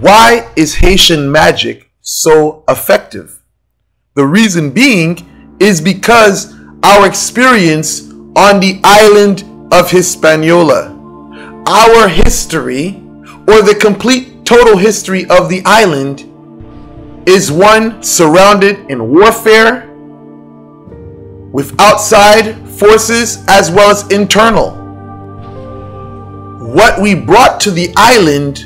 Why is Haitian magic so effective? The reason being is because our experience on the island of Hispaniola, our history, or the complete total history of the island, is one surrounded in warfare with outside forces as well as internal. What we brought to the island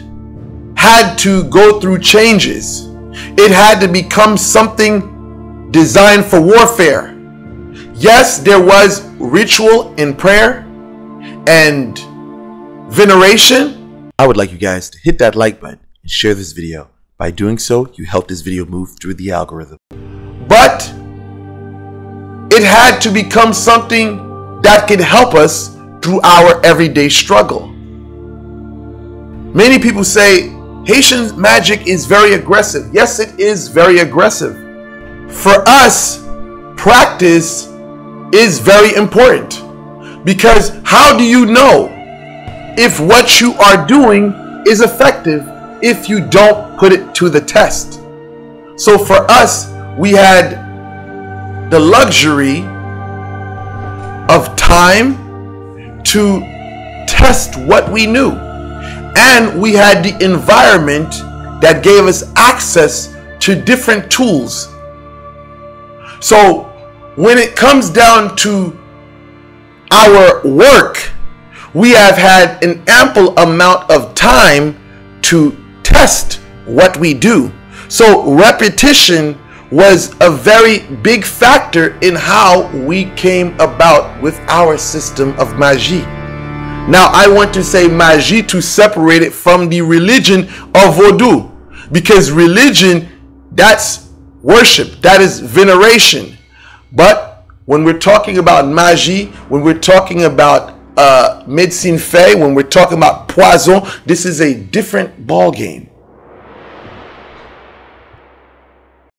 had to go through changes. It had to become something designed for warfare. Yes, there was ritual and prayer and veneration. I would like you guys to hit that like button and share this video. By doing so, you help this video move through the algorithm. But it had to become something that could help us through our everyday struggle. Many people say Haitian magic is very aggressive. Yes, it is very aggressive. For us, practice is very important, because how do you know if what you are doing is effective if you don't put it to the test? So for us, we had the luxury of time to test what we knew, and we had the environment that gave us access to different tools. So when it comes down to our work, we have had an ample amount of time to test what we do. So repetition was a very big factor in how we came about with our system of magie. Now I want to say magie to separate it from the religion of Vodou, because religion, that's worship, that is veneration. But when we're talking about magie, when we're talking about medicine fae, when we're talking about poison, this is a different ball game.